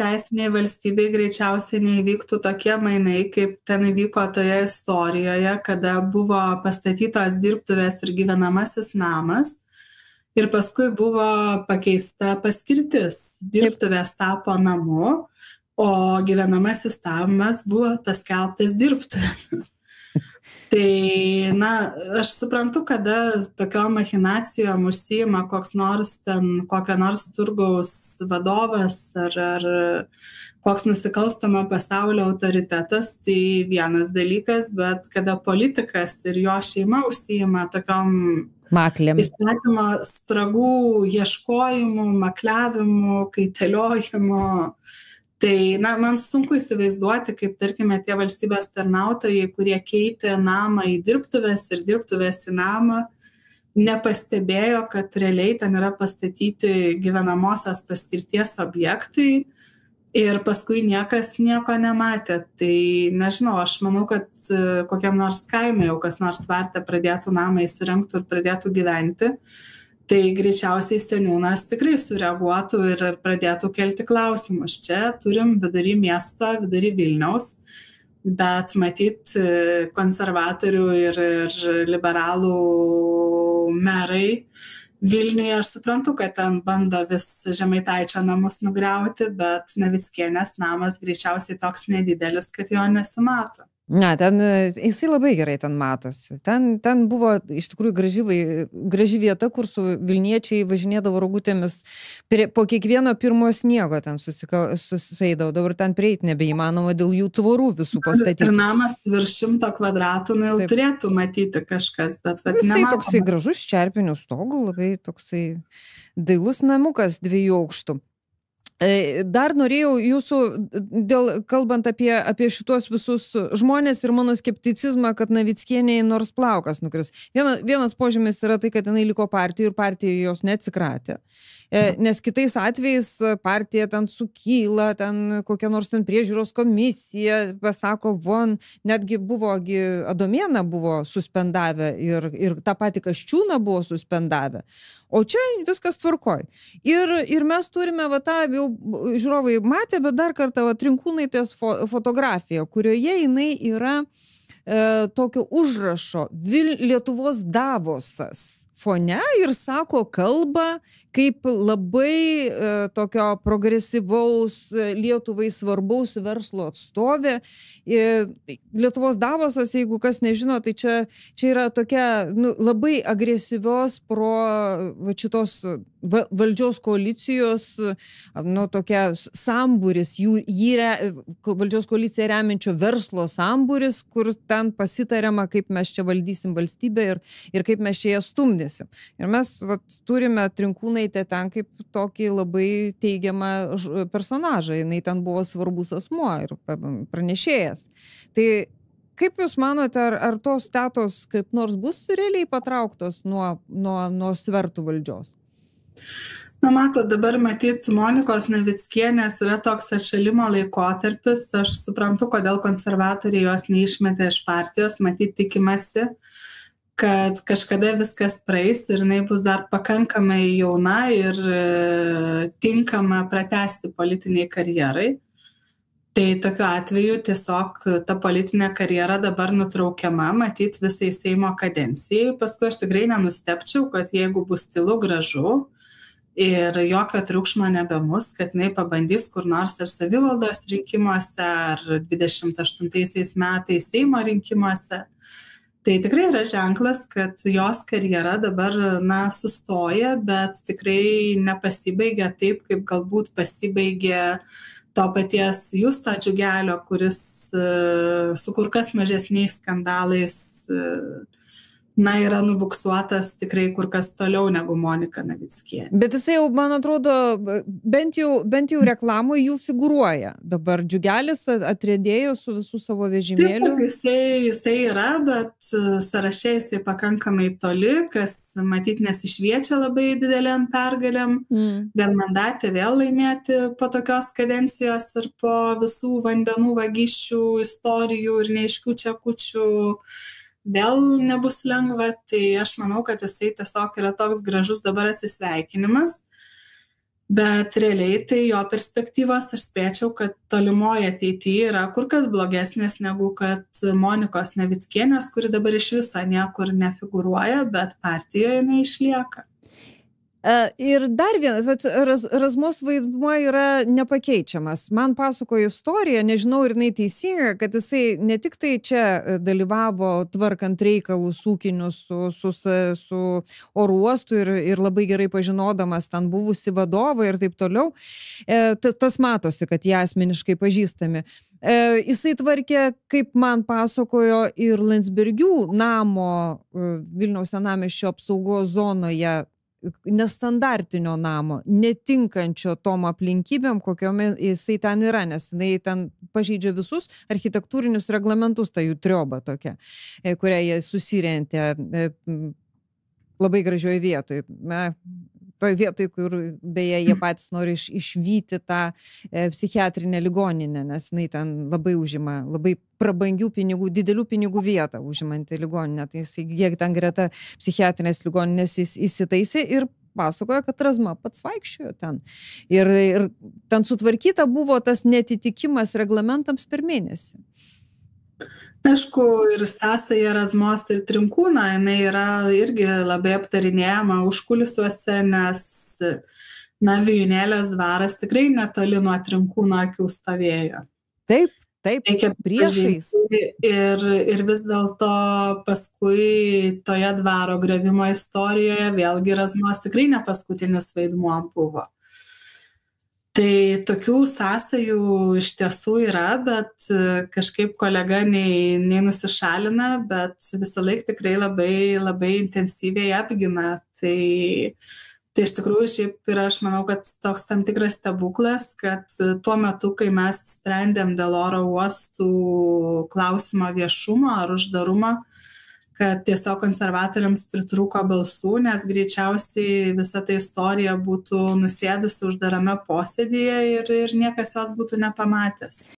teisiniai valstybei greičiausiai neįvyktų tokie mainai, kaip ten įvyko toje istorijoje, kada buvo pastatytos dirbtuvės ir gyvenamasis namas ir paskui buvo pakeista paskirtis. Dirbtuvės tapo namu, o gyvenamasis namas buvo paskelbtas dirbtuvės. Tai, na, aš suprantu, kada tokio machinacijom užsiima koks nors ten, kokio nors turgaus vadovas ar koks nusikalstamo pasaulio autoritetas, tai vienas dalykas, bet kada politikas ir jo šeima užsiima tokiom įstatymo spragų ieškojimu, makliavimu, kaitaliojimu. Tai, na, man sunku įsivaizduoti, kaip, tarkime, tie valstybės tarnautojai, kurie keitė namą į dirbtuves ir dirbtuves į namą, nepastebėjo, kad realiai ten yra pastatyti gyvenamosios paskirties objektai ir paskui niekas nieko nematė. Tai, nežinau, aš manau, kad kokiam nors kaime jau kas nors tvarte pradėtų namą įsirengtų ir pradėtų gyventi. Tai greičiausiai seniūnas tikrai sureaguotų ir pradėtų kelti klausimus. Čia turim vidury miesto, vidury Vilniaus, bet matyt konservatorių ir liberalų merai Vilniuje, aš suprantu, kad ten bando vis Žemaitaičio namus nugriauti, bet Navickienės namas greičiausiai toks nedidelis, kad jo nesimato. Ne, ten jisai labai gerai ten matosi. Ten buvo iš tikrųjų graži vieta, kur su Vilniečiai važinėdavo rogutėmis po kiekvieno pirmo sniego ten susieidavo. Dabar ten prieit nebeįmanoma dėl jų tvorų visų pastatyti. Ir namas virš 100 kvadratų, nu, jau turėtų matyti kažkas, bet jisai toksai gražus čerpinių stogų, labai toksai dailus namukas 2 aukštų. Dar norėjau jūsų, kalbant apie šitos visus žmonės ir mano skepticizmą, kad Navickienei nors plaukas nukris. Vienas požymis yra tai, kad jinai liko partijų ir partijai jos neatsikratė. Nes kitais atvejais partija ten sukyla, ten kokia nors ten priežiūros komisija, pasako von, netgi Adomėną buvo suspendavę ir tą patį Kasčiūną buvo suspendavę. O čia viskas tvarkoj. Ir mes turime, va, tą jau žiūrovai matė, bet dar kartą Trinkūnaitės fotografiją, kurioje jinai yra tokio užrašo Lietuvos Davosas fone ir sako kalbą kaip labai tokio progresyvaus Lietuvai svarbaus verslo atstovė. Lietuvos Davosas, jeigu kas nežino, tai čia yra tokia, nu, labai agresyvios šitos valdžios koalicijos, nu, tokia sambūris, valdžios koaliciją remiančio verslo sambūris, kur ten pasitariama, kaip mes čia valdysim valstybę ir kaip mes čia ją stumdėsim. Ir mes, vat, turime Trinkūnaitę ten kaip tokį labai teigiamą personažą. Jinai ten buvo svarbus asmuo ir pranešėjas. Tai kaip Jūs manote, ar tos tetos kaip nors bus realiai patrauktos nuo svertų valdžios? Na, matot, dabar matyt, Monikos Navickienės yra toks atšalimo laikotarpis. Aš suprantu, kodėl konservatoriai jos neišmetė iš partijos. Matyt, tikimasi, kad kažkada viskas praeis ir jinai bus dar pakankamai jauna ir tinkama pratęsti politiniai karjerai. Tai tokiu atveju tiesiog ta politinė karjera dabar nutraukiama, matyt, visai Seimo kadencijai. Paskui aš tikrai nenustepčiau, kad jeigu bus tylu gražu ir jokio triukšmo nebebus, kad jinai pabandys kur nors ir savivaldos rinkimuose, ar 28 metais Seimo rinkimuose. Tai tikrai yra ženklas, kad jos karjera dabar, na, sustoja, bet tikrai nepasibaigia taip, kaip galbūt pasibaigia to paties Justo Atžiugelio, kuris su kur kas mažesniais skandalais, na, yra nubuksuotas tikrai kur kas toliau negu Monika Navickienė. Bet jisai jau, man atrodo, bent jau reklamoje jų figuruoja. Dabar Džiugelis atriedėjo su visų savo vežimėliu. Taip, jisai yra, bet sąrašė jisai pakankamai toli, kas matyt nesišviečia labai dideliam pergalėm. Vienmandatė vėl laimėti po tokios kadencijos ir po visų vandenų vagysčių istorijų ir neaiškių čekučių vėl nebus lengva. Tai aš manau, kad jisai tiesiog yra toks gražus dabar atsisveikinimas. Bet realiai tai jo perspektyvos aš spėčiau, kad tolimoje ateityje yra kur kas blogesnės negu kad Monikos Navickienės, kuri dabar iš viso niekur nefiguruoja, bet partijoje neišlieka. Ir dar vienas, Razmos vaidmuo yra nepakeičiamas. Man pasakojo istoriją, nežinau ir jinai teisinga, kad jisai ne tik tai čia dalyvavo tvarkant reikalus ūkinius su oro uostu ir labai gerai pažinodamas ten buvusi vadovai ir taip toliau. Tas matosi, kad jie asmeniškai pažįstami. Jisai tvarkė, kaip man pasakojo, ir Landsbergių namo Vilniaus senamiesčio apsaugos zonoje nestandartinio namo, netinkančio tom aplinkybėm, kokiom jisai ten yra, nes jinai ten pažeidžia visus architektūrinius reglamentus, tai jų trioba tokia, kurią jie susirentė labai gražioje vietoje. Toj vietoj, kur beje jie patys nori išvyti tą psichiatrinę ligoninę, nes jinai ten labai užima, labai prabangių pinigų, didelių pinigų vietą užimantį ligoninę. Tai jie ten greta psichiatrinės ligoninės įsitaisė ir pasakoja, kad Razma pats vaikščiojo ten. Ir ten sutvarkyta buvo tas netitikimas reglamentams per mėnesį. Aišku, ir sąsaja Razmos ir Trinkūno, jinai yra irgi labai aptarinėjama užkulisiuose, nes Vijūnėlės dvaras tikrai netoli nuo Trinkūno akių stovėjo. Taip, taip, priešais. Ir vis dėlto paskui toje dvaro griovimo istorijoje vėlgi Razmos tikrai ne paskutinis vaidmuo buvo. Tai tokių sąsajų iš tiesų yra, bet kažkaip kolega nei nusišalina, bet visą laiką tikrai labai, labai intensyviai apgina. Tai iš tikrųjų šiaip yra, aš manau, kad toks tam tikras stebuklas, kad tuo metu, kai mes sprendėm dėl oro uostų klausimo viešumo ar uždarumo, kad tiesiog konservatoriams pritrūko balsų, nes greičiausiai visa ta istorija būtų nusėdusi uždarame posėdyje ir niekas jos būtų nepamatęs.